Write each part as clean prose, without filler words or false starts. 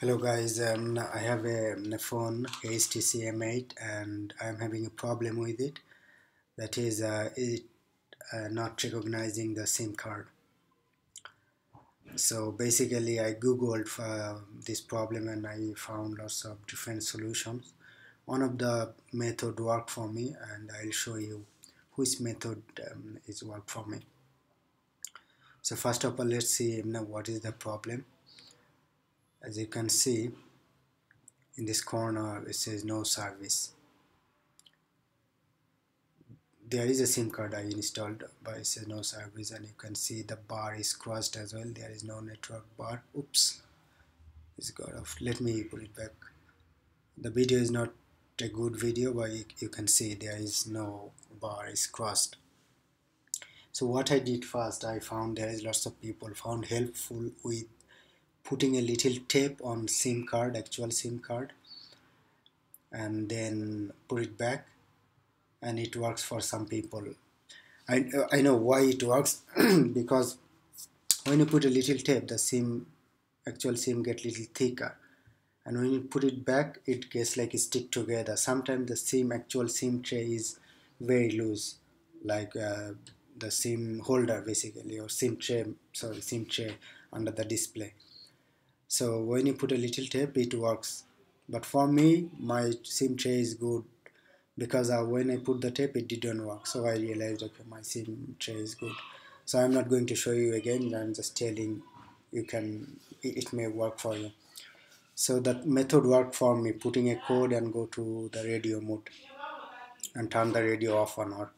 Hello guys, I have a phone HTC M8 and I'm having a problem with it. That is, it not recognizing the SIM card. So basically I googled for this problem and I found lots of different solutions. One of the method worked for me and I'll show you which method is worked for me. So first of all, let's see what is the problem. As you can see, in this corner it says no service. There is a SIM card I installed, but it says no service, and you can see the bar is crossed as well. There is no network bar. Oops, it's got off. Let me put it back. The video is not a good video, but you can see there is no bar is crossed. So what I did first, I found there is lots of people found helpful with putting a little tape on SIM card, actual SIM card, and then put it back, and it works for some people. I know why it works because when you put a little tape, the actual SIM get little thicker, and when you put it back, it gets like stick together. Sometimes the actual SIM tray is very loose, like the SIM holder basically, or SIM tray. Sorry, SIM tray under the display. So when you put a little tape, it works. But for me, my SIM tray is good because when I put the tape, it didn't work. So I realized, okay, my SIM tray is good. So I'm not going to show you again. I'm just telling you it may work for you. So that method worked for me, putting a code and go to the radio mode and turn the radio off on or.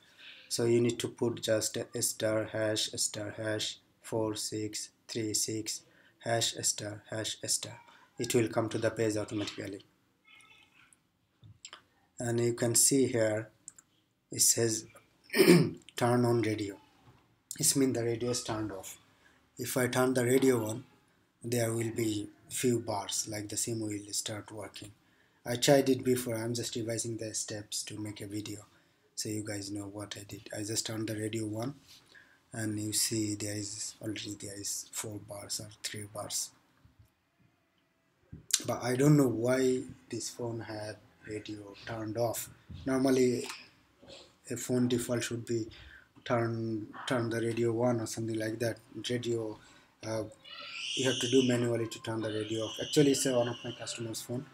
So you need to put just *# 4636. ####. It will come to the page automatically, and you can see here it says turn on radio. It means the radio is turned off. If I turn the radio on, there will be few bars, like the SIM will start working. I tried it before. I'm just revising the steps to make a video so you guys know what I did. I just turned the radio on, and you see there is 4 bars or 3 bars, but I don't know why this phone had radio turned off. Normally a phone default should be turn the radio on or something like that. Radio, you have to do manually to turn the radio off. Actually it's one of my customers' phone,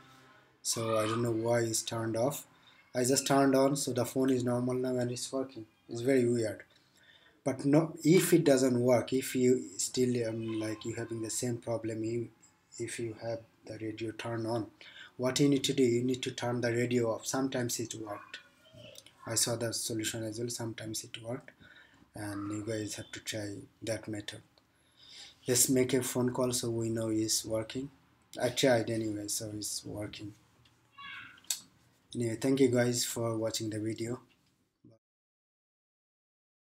so I don't know why it's turned off. I just turned on, so the phone is normal now and it's working. It's very weird. But no, if it doesn't work, if you still like you having the same problem, if you have the radio turned on, what you need to do, you need to turn the radio off. Sometimes it worked. I saw the solution as well. Sometimes it worked, and you guys have to try that method. Let's make a phone call so we know it's working. I tried anyway, so it's working. Anyway, thank you guys for watching the video.